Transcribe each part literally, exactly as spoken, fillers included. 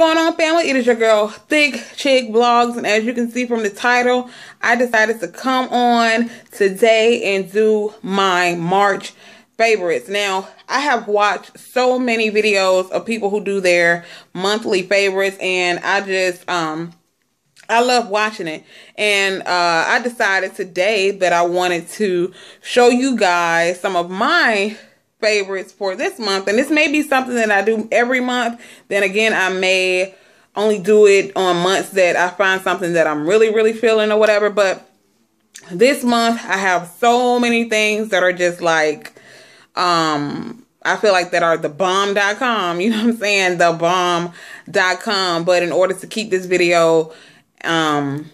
going on, family? It is your girl, Thick Chick Vlogs, and as you can see from the title, I decided to come on today and do my March favorites. Now, I have watched so many videos of people who do their monthly favorites, and I just, um, I love watching it. And uh, I decided today that I wanted to show you guys some of my favorites for this month, and this may be something that I do every month. Then again, I may only do it on months that I find something that I'm really really feeling or whatever, but this month I have so many things that are just like um I feel like that are the bomb dot com, you know what I'm saying, the bomb dot com. But in order to keep this video um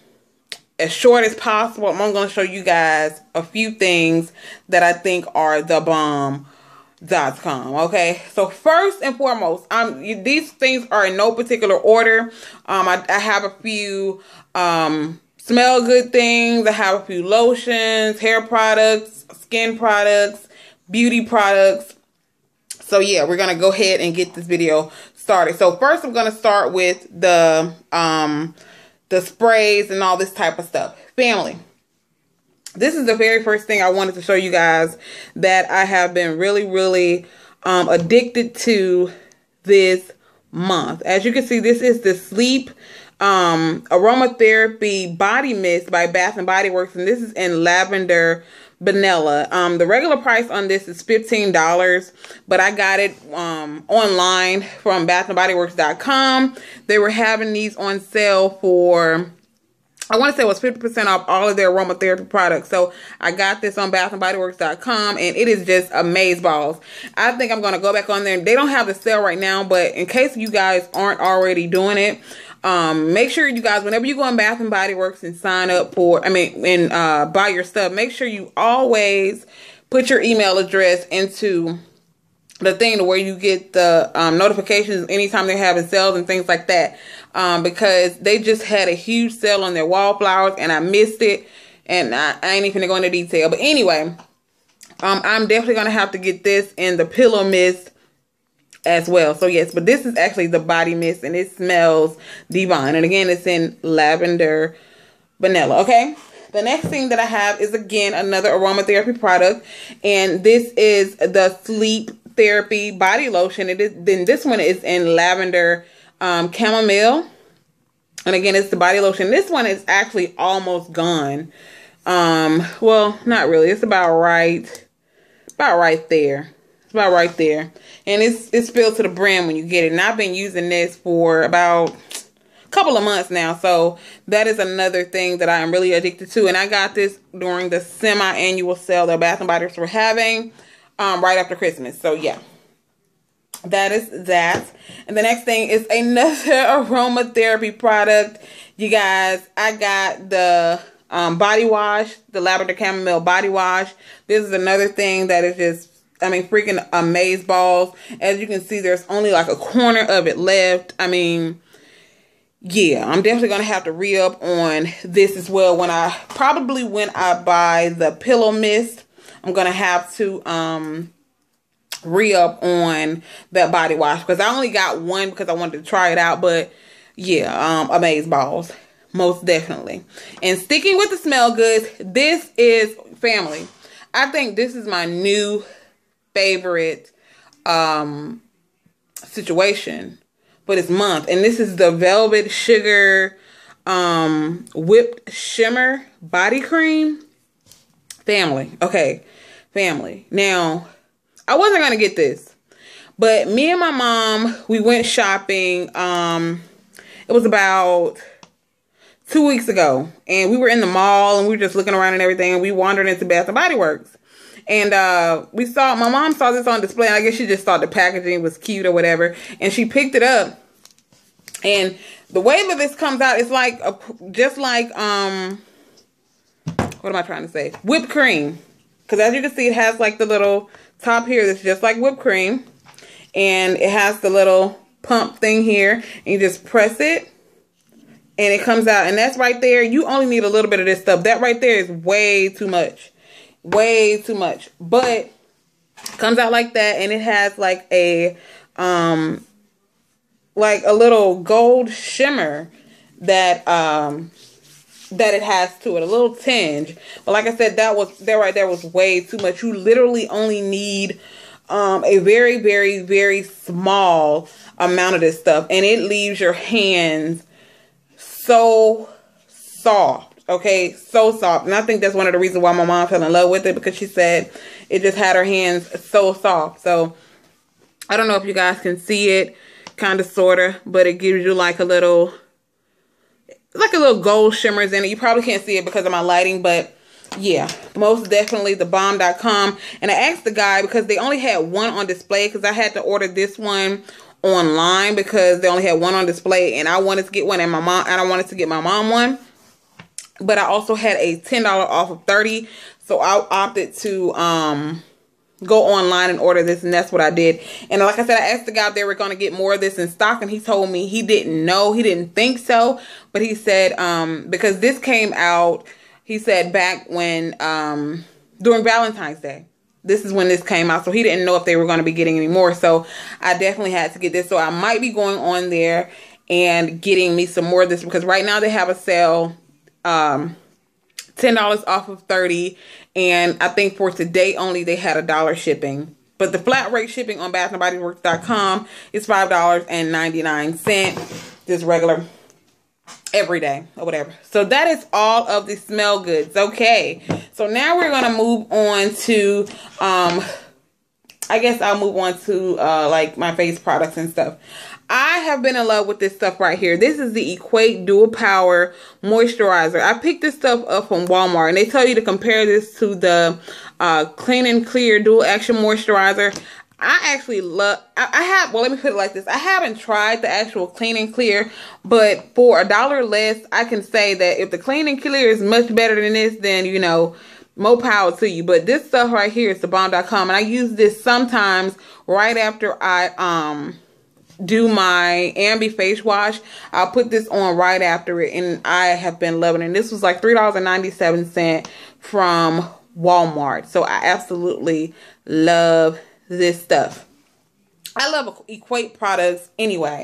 as short as possible, I'm going to show you guys a few things that I think are the bomb dot com. Okay, so first and foremost, um these things are in no particular order. um I, I have a few um smell good things, I have a few lotions, hair products, skin products, beauty products. So yeah, we're gonna go ahead and get this video started. So first I'm gonna start with the um the sprays and all this type of stuff, family. This is the very first thing I wanted to show you guys that I have been really, really um, addicted to this month. As you can see, this is the Sleep um, Aromatherapy Body Mist by Bath and Body Works, and this is in Lavender Banela. Um, the regular price on this is fifteen dollars, but I got it um, online from bath and body works dot com. They were having these on sale for, I want to say it was fifty percent off all of their aromatherapy products. So I got this on bath and body works dot com, and it is just amazeballs. I think I'm going to go back on there. They don't have the sale right now, but in case you guys aren't already doing it, um, make sure you guys, whenever you go on Bath and Body Works and sign up for, I mean, and uh, buy your stuff, make sure you always put your email address into the thing to where you get the um, notifications anytime they're having sales and things like that. Um, because they just had a huge sale on their wallflowers and I missed it, and I, I ain't even gonna go into detail. But anyway, um, I'm definitely gonna have to get this in the pillow mist as well. So yes, but this is actually the body mist, and it smells divine. And again, it's in Lavender Banela. Okay. The next thing that I have is again another aromatherapy product, and this is the Sleep Therapy Body Lotion. It is, then this one is in Lavender um chamomile, and again it's the body lotion. This one is actually almost gone. Um well, not really, it's about right about right there it's about right there and it's it's filled to the brim when you get it. And I've been using this for about a couple of months now, so that is another thing that I am really addicted to. And I got this during the semi-annual sale that Bath and Body Works were having um right after Christmas. So yeah, that is that. And the next thing is another aromatherapy product. You guys, I got the um, body wash, the Lavender Chamomile Body Wash. This is another thing that is just, I mean, freaking amazeballs. As you can see, there's only like a corner of it left. I mean, yeah, I'm definitely going to have to re-up on this as well. When I, probably when I buy the pillow mist, I'm going to have to, um... re-up on that body wash, because I only got one because I wanted to try it out. But yeah, um amazeballs, most definitely. And sticking with the smell goods, this is, family, I think this is my new favorite um situation for this month, and this is the Velvet Sugar um whipped shimmer body cream, family. Okay, family, now I wasn't going to get this, but me and my mom, we went shopping. Um, it was about two weeks ago, and we were in the mall, and we were just looking around and everything, and we wandered into Bath and Body Works, and uh, we saw, my mom saw this on display, and I guess she just thought the packaging was cute or whatever, and she picked it up. And the way that this comes out, it's like, a, just like, um, what am I trying to say? Whipped cream, because as you can see, it has like the little top here that's just like whipped cream, and it has the little pump thing here, and you just press it and it comes out. And that's right there. You only need a little bit of this stuff. That right there is way too much, way too much, but comes out like that. And it has like a um like a little gold shimmer that um that it has to it, a little tinge. But like I said, that was there right there was way too much. You literally only need um a very very very small amount of this stuff, and it leaves your hands so soft. Okay, so soft. And I think that's one of the reasons why my mom fell in love with it, because she said it just had her hands so soft. So I don't know if you guys can see it, kind of sorta, but it gives you like a little like a little gold shimmers in it. You probably can't see it because of my lighting, but yeah, most definitely the bomb dot com. And I asked the guy because they only had one on display, because I had to order this one online because they only had one on display, and I wanted to get one, and my mom and I wanted to get my mom one, but I also had a ten dollars off of thirty, so I opted to um go online and order this, and that's what I did. And like I said, I asked the guy if they were going to get more of this in stock, and he told me he didn't know, he didn't think so, but he said um because this came out, he said back when um during Valentine's Day, this is when this came out, so he didn't know if they were going to be getting any more. So I definitely had to get this, so I might be going on there and getting me some more of this, because right now they have a sale, um ten dollars off of thirty, and I think for today only they had a dollar shipping. But the flat rate shipping on bath and body works dot com is five dollars and ninety-nine cents, just regular every day or whatever. So that is all of the smell goods. Okay, so now we're gonna move on to um I guess I'll move on to uh like my face products and stuff. I have been in love with this stuff right here. This is the Equate Dual Power Moisturizer. I picked this stuff up from Walmart, and they tell you to compare this to the uh, Clean and Clear Dual Action Moisturizer. I actually love, I, I have, well, let me put it like this. I haven't tried the actual Clean and Clear, but for a dollar less, I can say that if the Clean and Clear is much better than this, then, you know, more power to you. But this stuff right here is the bomb dot com, and I use this sometimes right after I, um... do my Ambi face wash. I'll put this on right after it, and I have been loving it. And this was like three dollars and ninety-seven cents from Walmart. So I absolutely love this stuff. I love Equate products anyway.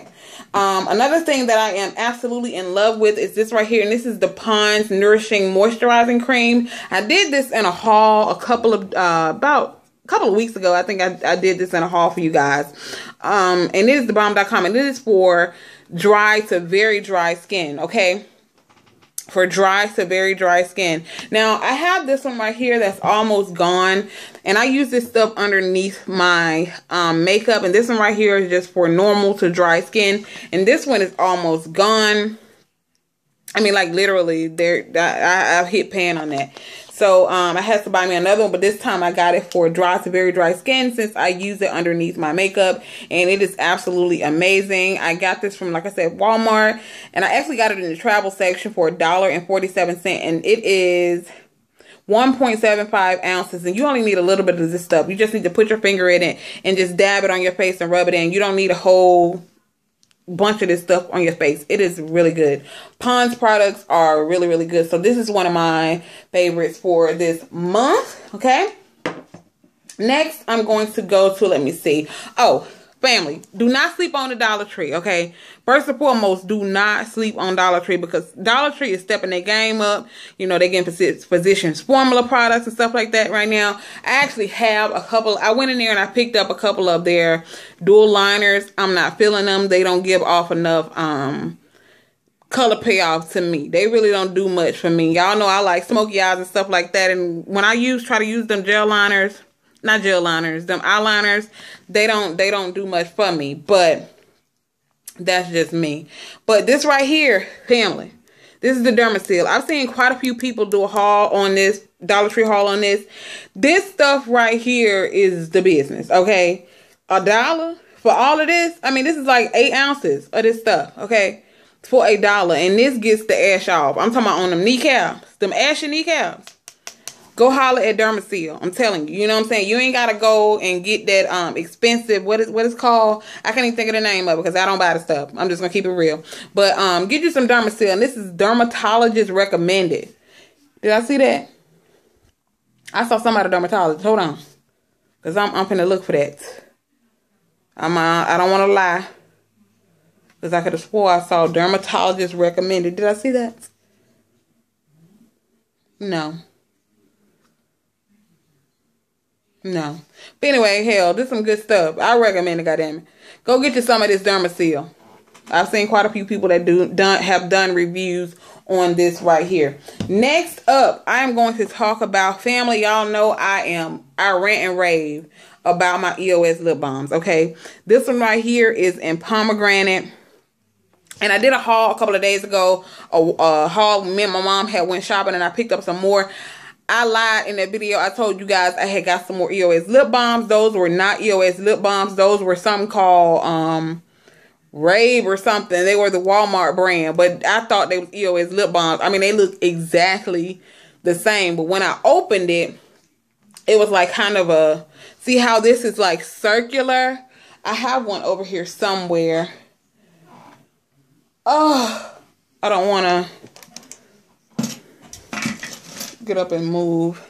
Um, another thing that I am absolutely in love with is this right here, and this is the Pond's Nourishing Moisturizing Cream. I did this in a haul a couple of, uh, about a couple of weeks ago. I think I, I did this in a haul for you guys. Um, and it is the bomb dot com, and it is for dry to very dry skin. Okay, for dry to very dry skin. Now I have this one right here that's almost gone, and I use this stuff underneath my um, makeup. And this one right here is just for normal to dry skin, and this one is almost gone. I mean, like literally, there I, I, I hit pan on that. So um, I had to buy me another one, but this time I got it for dry to very dry skin, since I use it underneath my makeup, and it is absolutely amazing. I got this from, like I said, Walmart, and I actually got it in the travel section for a dollar and forty-seven cents, and it is one point seven five ounces, and you only need a little bit of this stuff. You just need to put your finger in it and just dab it on your face and rub it in. You don't need a whole bunch of this stuff on your face. It is really good. Pond's products are really really good, so this is one of my favorites for this month. Okay, next I'm going to go to, let me see, oh family, do not sleep on the Dollar Tree. Okay, first and foremost, do not sleep on Dollar Tree, because Dollar Tree is stepping their game up. You know, they're getting Physicians' Formula products and stuff like that right now. I actually have a couple. I went in there and I picked up a couple of their dual liners. I'm not feeling them. They don't give off enough um color payoff to me. They really don't do much for me. Y'all know I like smoky eyes and stuff like that, and when I use try to use them gel liners, not gel liners, them eyeliners, they don't they don't do much for me. But that's just me. But this right here, family, this is the Dermaseal. I've seen quite a few people do a haul on this, Dollar Tree haul on this. This stuff right here is the business. Okay, a dollar for all of this. I mean, this is like eight ounces of this stuff. Okay, for a dollar, and this gets the ash off. I'm talking about on them kneecaps, them ashy kneecaps. Go holler at Dermaseal. I'm telling you, you know what I'm saying? You ain't got to go and get that um expensive, what is what it's called? I can't even think of the name of it because I don't buy the stuff. I'm just going to keep it real. But um get you some Dermaseal, and this is dermatologist recommended. Did I see that? I saw somebody dermatologist. Hold on. Cuz I'm I'm finna look for that. I'm uh, I don't want to lie. Because I could have swore I saw dermatologist recommended. Did I see that? No. No. But anyway, hell, this is some good stuff. I recommend it, goddammit. Go get you some of this Dermaseal. I've seen quite a few people that do done have done reviews on this right here. Next up, I am going to talk about, family, y'all know I am, I rant and rave about my E O S lip balms, okay? This one right here is in pomegranate. And I did a haul a couple of days ago, a, a haul, me and my mom had went shopping and I picked up some more. I lied in that video. I told you guys I had got some more E O S lip balms. Those were not E O S lip balms. Those were something called um, Rave or something. They were the Walmart brand, but I thought they was E O S lip balms. I mean, they look exactly the same, but when I opened it, it was like kind of a, see how this is like circular? I have one over here somewhere. Oh, I don't want to get up and move.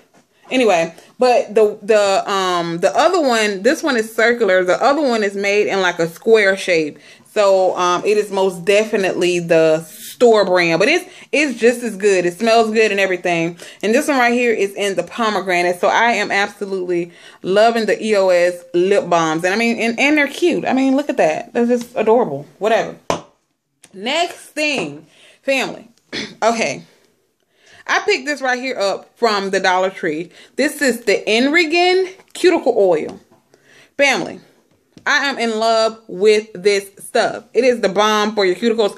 Anyway, but the the um the other one, this one is circular. The other one is made in like a square shape. So um it is most definitely the store brand, but it's it's just as good. It smells good and everything. And this one right here is in the pomegranate. So I am absolutely loving the E O S lip balms. And I mean, and, and they're cute. I mean, look at that. They're just adorable. Whatever. Next thing, family. Okay. I picked this right here up from the Dollar Tree. This is the Enriggan Cuticle Oil. Family, I am in love with this stuff. It is the bomb for your cuticles.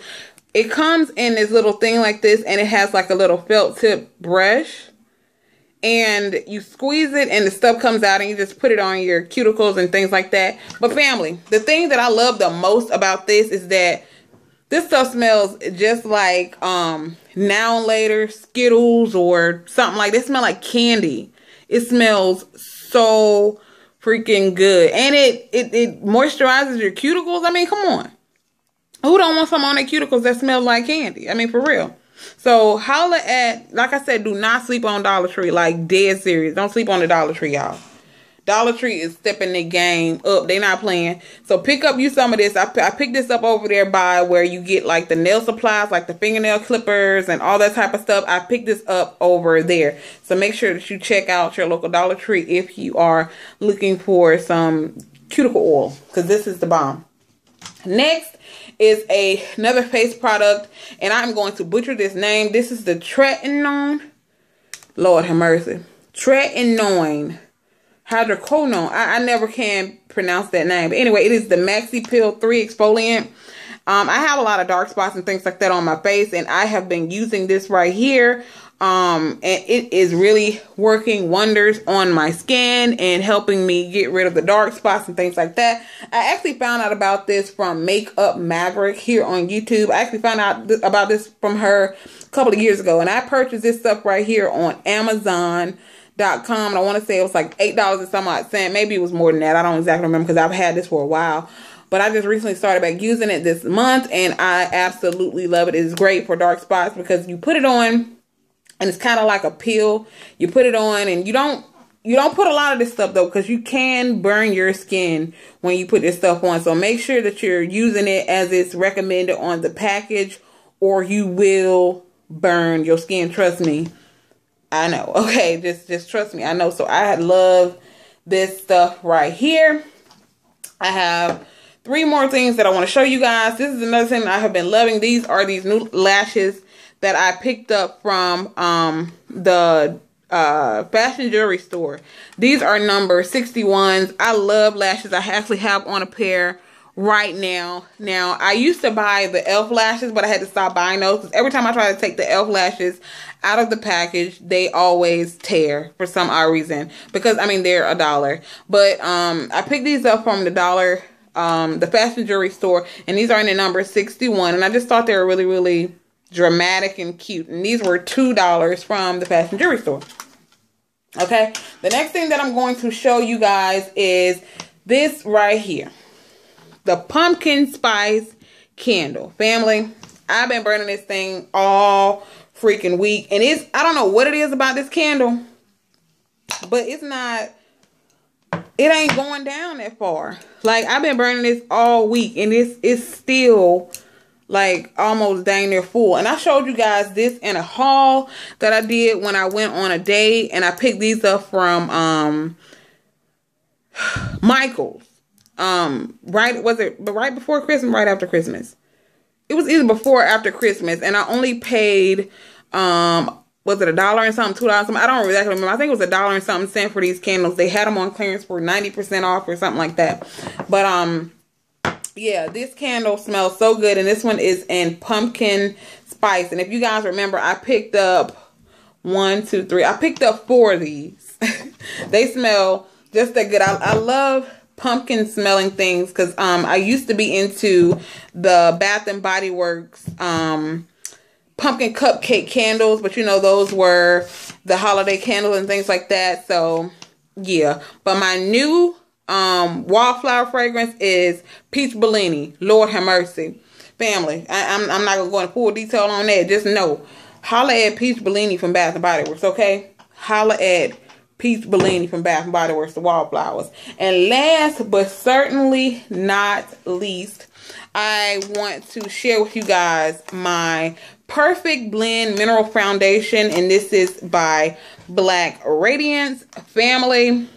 It comes in this little thing like this, and it has like a little felt tip brush. And you squeeze it, and the stuff comes out, and you just put it on your cuticles and things like that. But family, the thing that I love the most about this is that this stuff smells just like um, Now and Later, Skittles, or something like that. Smell like candy. It smells so freaking good. And it, it, it moisturizes your cuticles. I mean, come on. Who don't want some on their cuticles that smell like candy? I mean, for real. So, holla at, like I said, do not sleep on Dollar Tree. Like, dead serious. Don't sleep on the Dollar Tree, y'all. Dollar Tree is stepping the game up. They not playing. So pick up you some of this. I, I picked this up over there by where you get like the nail supplies, like the fingernail clippers and all that type of stuff. I picked this up over there. So make sure that you check out your local Dollar Tree if you are looking for some cuticle oil, because this is the bomb. Next is a, another face product, and I'm going to butcher this name. This is the Tretinoin. Lord have mercy. Tretinoin. Hydroquinone. I, I never can pronounce that name. But anyway, it is the MaxiPill three exfoliant. Um, I have a lot of dark spots and things like that on my face, and I have been using this right here. Um, and it is really working wonders on my skin and helping me get rid of the dark spots and things like that. I actually found out about this from Makeup Maverick here on YouTube. I actually found out th- about this from her a couple of years ago, and I purchased this stuff right here on Amazon. Dot com, and I want to say it was like eight dollars and some odd cent. Maybe it was more than that. I don't exactly remember because I've had this for a while, but I just recently started back using it this month, and I absolutely love it. It's great for dark spots because you put it on, and it's kind of like a pill. You put it on, and you don't you don't put a lot of this stuff though, because you can burn your skin when you put this stuff on. So make sure that you're using it as it's recommended on the package, or you will burn your skin. Trust me. I know. Okay, just just trust me. I know. So I love this stuff right here. I have three more things that I want to show you guys. This is another thing I have been loving. These are these new lashes that I picked up from um, the uh, fashion jewelry store. These are number sixty-ones. I love lashes. I actually have on a pair right now. Now, I used to buy the e l f lashes, but I had to stop buying those because every time I try to take the e l f lashes out of the package, they always tear for some odd reason, because I mean, they're a dollar. But um, I picked these up from the dollar, um, the fashion jewelry store, and these are in the number sixty-one, and I just thought they were really, really dramatic and cute. And these were two dollars from the fashion jewelry store. Okay, the next thing that I'm going to show you guys is this right here. The pumpkin spice candle. Family, I've been burning this thing all freaking week. And it's, I don't know what it is about this candle, but it's not, it ain't going down that far. Like, I've been burning this all week, and it's, it's still like almost dang near full. And I showed you guys this in a haul that I did when I went on a date, and I picked these up from um Michael's. Um right was it but right before Christmas, right after Christmas. It was either before or after Christmas, and I only paid um was it a dollar and something, two dollars something? I don't exactly remember. I think it was a dollar and something cent for these candles. They had them on clearance for ninety percent off or something like that. But um yeah, this candle smells so good, and this one is in pumpkin spice. And if you guys remember, I picked up one, two, three. I picked up four of these. They smell just that good. I, I love pumpkin smelling things because um I used to be into the Bath and Body Works um pumpkin cupcake candles, but you know, those were the holiday candles and things like that. So yeah, but my new um wallflower fragrance is Peach Bellini. Lord have mercy, family. I, I'm, I'm not gonna go into full detail on that. Just know, holla at Peach Bellini from Bath and Body Works, okay? Holla at Peach Bellini from Bath and Body Works, the wallflowers. And last but certainly not least, I want to share with you guys my Perfect Blend Mineral Foundation, and this is by Black Radiance, family.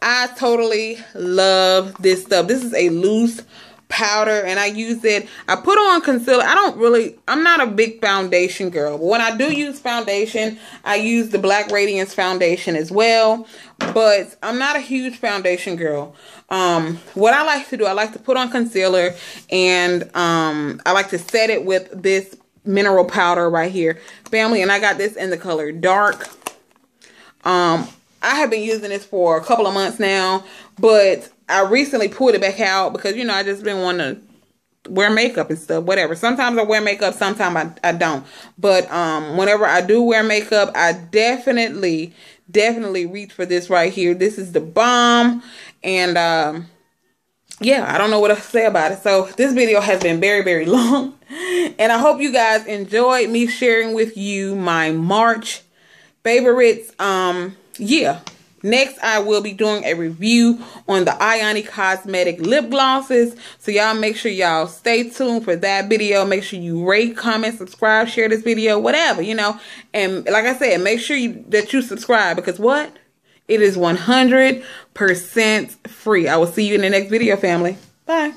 I totally love this stuff. This is a loose powder, and I use it. I put on concealer. I don't really, I'm not a big foundation girl, but when I do use foundation, I use the Black Radiance foundation as well, but I'm not a huge foundation girl. Um, what I like to do, I like to put on concealer, and um, I like to set it with this mineral powder right here, family, and I got this in the color dark. Um, I have been using this for a couple of months now, but I recently pulled it back out because, you know, I just been wanting to wear makeup and stuff, whatever. Sometimes I wear makeup, sometimes I, I don't. But um, whenever I do wear makeup, I definitely, definitely reach for this right here. This is the bomb. And um, yeah, I don't know what else to say about it. So this video has been very, very long. And I hope you guys enjoyed me sharing with you my March favorites. Um... Yeah, next I will be doing a review on the Ioni Cosmetic lip glosses, so y'all make sure y'all stay tuned for that video. Make sure you rate, comment, subscribe, share this video, whatever, you know. And like I said, make sure you, that you subscribe, because what? It is one hundred percent free. I will see you in the next video, family. Bye.